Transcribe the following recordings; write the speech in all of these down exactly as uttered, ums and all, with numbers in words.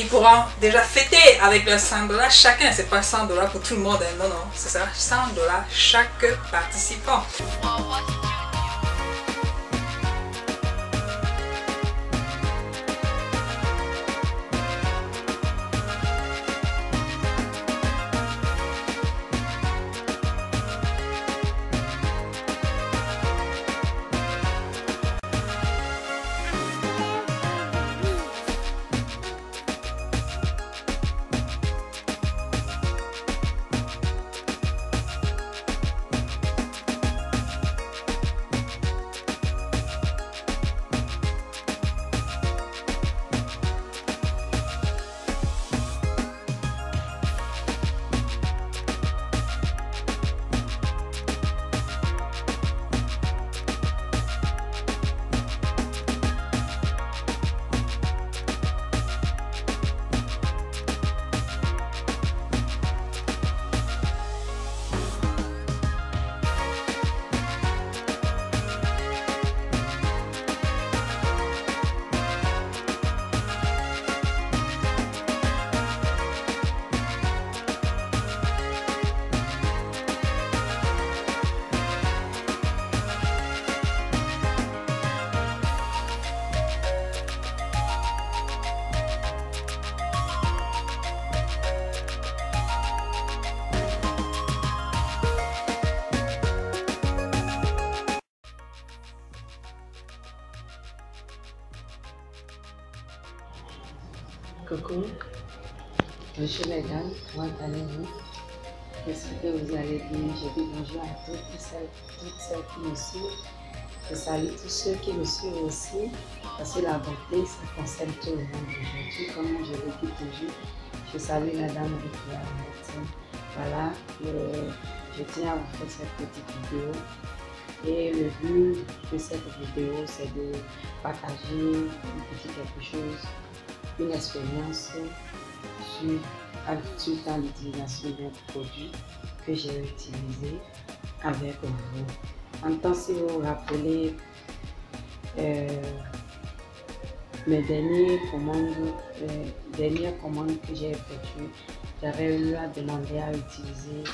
ils pourront déjà fêter avec leurs cent dollars chacun. C'est pas cent dollars pour tout le monde, hein. Non, non, ce sera cent dollars chaque participant. Coucou, monsieur, mesdames, comment allez-vous? J'espère que vous allez bien. Je dis bonjour à toutes celles, toutes celles qui me suivent. Je salue tous ceux qui me suivent aussi, parce que la beauté, ça concerne tout le monde aujourd'hui, comme je le dis toujours. Je salue la dame Riquiat. Voilà, je, je tiens à vous faire cette petite vidéo. Et le but de cette vidéo, c'est de partager un petit quelque chose, une expérience suite à l'utilisation d'un produit que j'ai utilisé avec vous. En tant si vous vous rappelez euh, mes dernières commandes, euh, dernières commandes que j'ai effectuées, j'avais eu à demander à utiliser,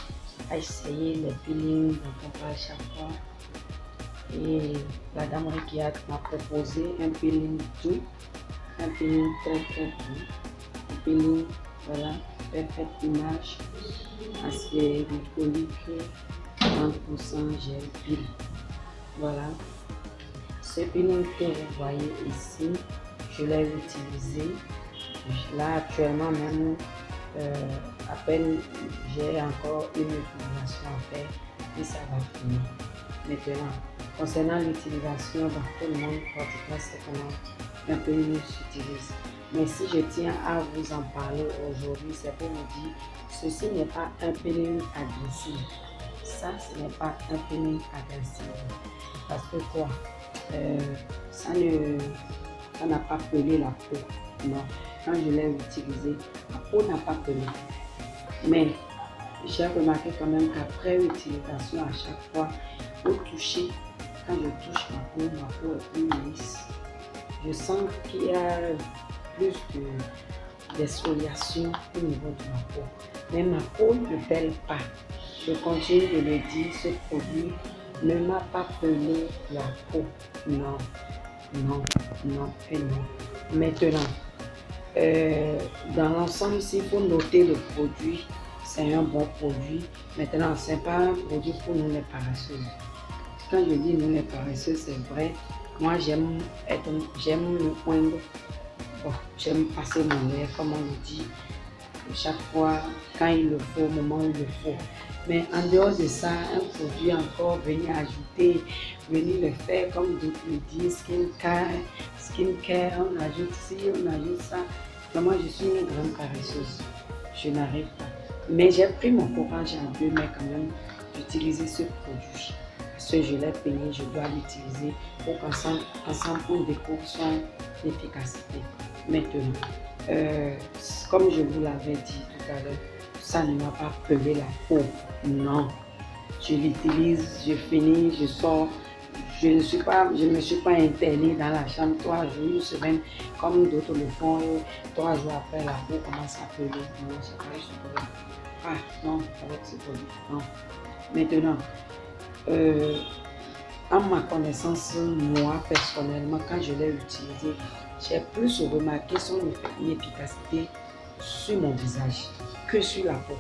à essayer les peelings dont on parle chaque fois. Et la dame Riquiat m'a proposé un peeling doux, un peeling très très doux, un peeling, voilà, parfaite image, assez glycolique, trente pour cent gel pile. Voilà, ce peeling que vous voyez ici, je l'ai utilisé, là actuellement même, euh, à peine j'ai encore une utilisation à faire et ça va finir. Maintenant, concernant l'utilisation, dans tout le monde, pratiquement c'est comment un peu mieux s'utilise. Mais si je tiens à vous en parler aujourd'hui, c'est pour vous dire, ceci n'est pas un peeling agressif. Ça, ce n'est pas un peeling agressif. Parce que quoi, euh, ça ne, ça n'a pas pelé la peau. Non, quand je l'ai utilisé, la peau n'a pas pelé. Mais j'ai remarqué quand même qu'après l'utilisation, à chaque fois, au toucher, quand je touche ma peau, ma peau est plus lisse. Je sens qu'il y a plus d'exfoliation au niveau de ma peau. Mais ma peau ne pèle pas. Je continue de le dire, ce produit ne m'a pas pelé la peau. Non, non, non et non. Maintenant, euh, dans l'ensemble, si vous notez le produit, c'est un bon produit. Maintenant, ce n'est pas un produit pour nous les paresseuses. Quand je dis nous les paresseuses, c'est vrai. Moi, j'aime être, j'aime me poindre, oh, j'aime passer mon air, comme on le dit, chaque fois, quand il le faut, au moment où il le faut. Mais en dehors de ça, un produit encore, venir ajouter, venir le faire, comme d'autres le disent, skincare, skincare, on ajoute ci, on ajoute ça. Mais moi, je suis une grande caresseuse, je n'arrive pas. Mais j'ai pris mon courage en deux, mais quand même, d'utiliser ce produit. Ce je l'ai payé, je dois l'utiliser pour qu'ensemble on découvre son efficacité. Maintenant, euh, comme je vous l'avais dit tout à l'heure, ça ne m'a pas pelé la peau. Non, je l'utilise, je finis, je sors, Je ne suis pas, je me suis pas internée dans la chambre trois jours, une semaine, comme d'autres le font. Trois jours après, la peau commence à peler. Non, ça va être problème. Ah, non, ça va être problème. Non. Maintenant, euh, à ma connaissance, moi, personnellement, quand je l'ai utilisé, j'ai plus remarqué son efficacité sur mon visage que sur la peau.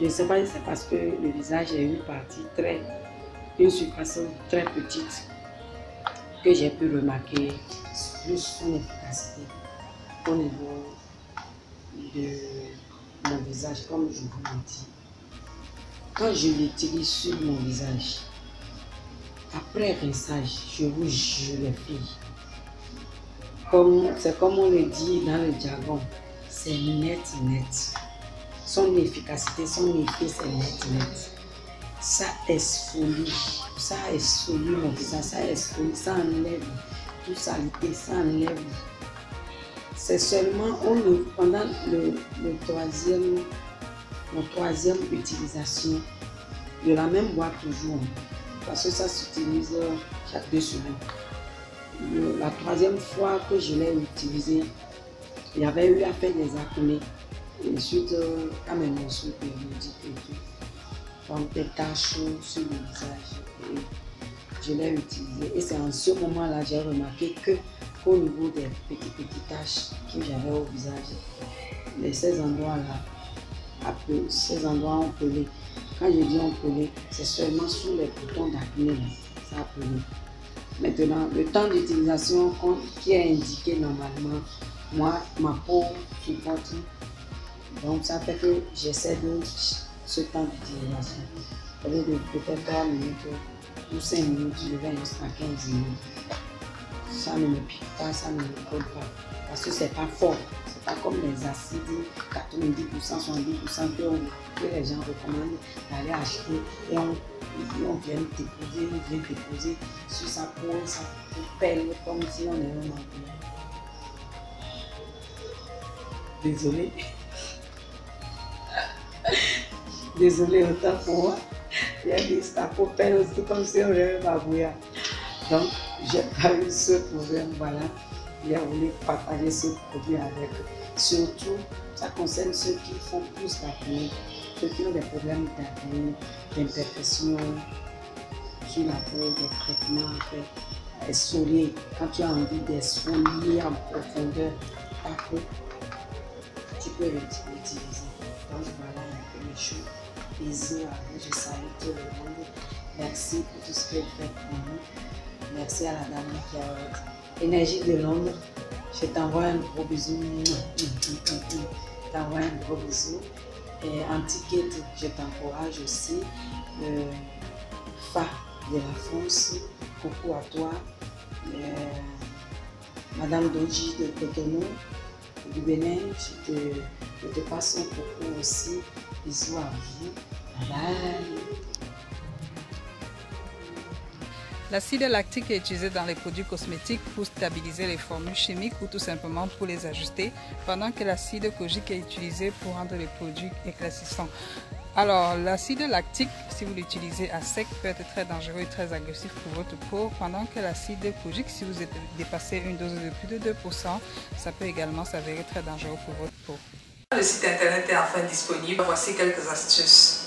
Je ne sais pas si c'est parce que le visage est une partie très, une surface très petite que j'ai pu remarquer plus son efficacité au niveau de mon visage, comme je vous l'ai dit. Quand je l'utilise sur mon visage, après rinçage, je vous jure les filles, comme c'est comme on le dit dans le jargon, c'est net net. Son efficacité, son effet, c'est net, net. Ça exfolie, ça exfolie mon visage, ça exfolie, ça enlève toute saleté, ça enlève. C'est seulement on le, pendant le, le troisième, la troisième utilisation, de la même boîte toujours, parce que ça s'utilise chaque deux semaines. La troisième fois que je l'ai utilisé, il y avait eu à faire des acnés. Et ensuite, euh, à mes morceaux périodiques et tout, comme des taches sur le visage, et je l'ai utilisé. Et c'est en ce moment-là que j'ai remarqué que, qu'au niveau des petites petites taches que j'avais au visage, les, ces endroits-là, ces endroits ont pelé. Quand je dis ont pelé, c'est seulement sous les boutons d'acné, ça a pelé. Maintenant, le temps d'utilisation qui est indiqué normalement, moi, ma peau supporte. Donc ça fait que j'essaie de ce temps d'utilisation. C'est-à-dire de peut-être trois minutes ou cinq minutes, je vais jusqu'à quinze minutes. Ça ne me pique pas, ça ne me colle pas. Parce que c'est pas fort. C'est pas comme les acides quatre-vingt-dix pour cent, soixante-dix pour cent que, on, que les gens recommandent d'aller acheter et on, on vient déposer, on vient déposer sur sa peau, sa peau pèle comme si on est un enfant. Désolée. Désolée autant pour moi, il y a des sapopelles aussi comme si on avait ma bouillard. Donc, j'ai pas eu ce problème, voilà. J'ai voulu partager ce produit avec eux. Surtout, ça concerne ceux qui font plus d'acné, ceux qui ont des problèmes d'acné, d'imperfections sur la peau, des traitements à faire, exfolier. Quand tu as envie d'exfolier en profondeur ta peau, tu peux l'utiliser. Donc, voilà les choses. Bisous à vous, je salue tout le monde. Merci pour tout ce que vous faites pour nous. Merci à la dame qui a énergie de Londres. Je t'envoie un gros bisou. Je t'envoie un gros bisou. Et Antiquette, je t'encourage aussi. Euh, Fa de la France, coucou à toi. Euh, Madame Doji de Pékeno, du Bénin, je te, je te passe un coucou aussi. Bisous à vous. Bye. L'acide lactique est utilisé dans les produits cosmétiques pour stabiliser les formules chimiques ou tout simplement pour les ajuster, pendant que l'acide kojique est utilisé pour rendre les produits éclaircissants. Alors, l'acide lactique, si vous l'utilisez à sec, peut être très dangereux et très agressif pour votre peau, pendant que l'acide kojique, si vous dépassez une dose de plus de deux pour cent, ça peut également s'avérer très dangereux pour votre peau. Le site internet est enfin disponible. Voici quelques astuces.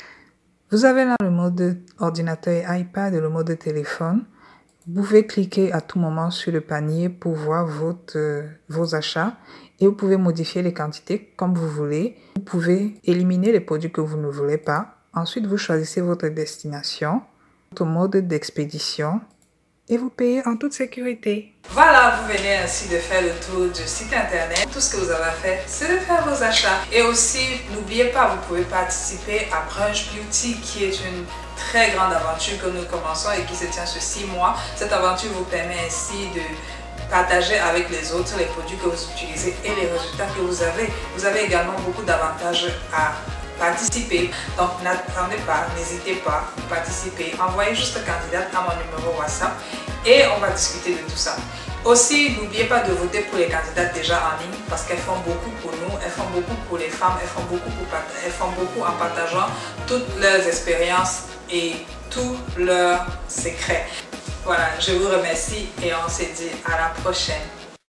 Vous avez là le mode ordinateur et iPad et le mode téléphone. Vous pouvez cliquer à tout moment sur le panier pour voir votre, euh, vos achats et vous pouvez modifier les quantités comme vous voulez. Vous pouvez éliminer les produits que vous ne voulez pas. Ensuite, vous choisissez votre destination, votre mode d'expédition et vous payez en toute sécurité. Voilà, vous venez ainsi de faire le tour du site internet. Tout ce que vous avez à faire, c'est de faire vos achats. Et aussi, n'oubliez pas, vous pouvez participer à Brunch Beauty, qui est une très grande aventure que nous commençons et qui se tient sur six mois. Cette aventure vous permet ainsi de partager avec les autres les produits que vous utilisez et les résultats que vous avez. Vous avez également beaucoup d'avantages à participer. Donc n'attendez pas, n'hésitez pas, participez, envoyez juste candidate à mon numéro WhatsApp et on va discuter de tout ça. Aussi, n'oubliez pas de voter pour les candidates déjà en ligne parce qu'elles font beaucoup pour nous, elles font beaucoup pour les femmes, elles font beaucoup, pour, elles font beaucoup en partageant toutes leurs expériences et tous leurs secrets. Voilà, je vous remercie et on se dit à la prochaine.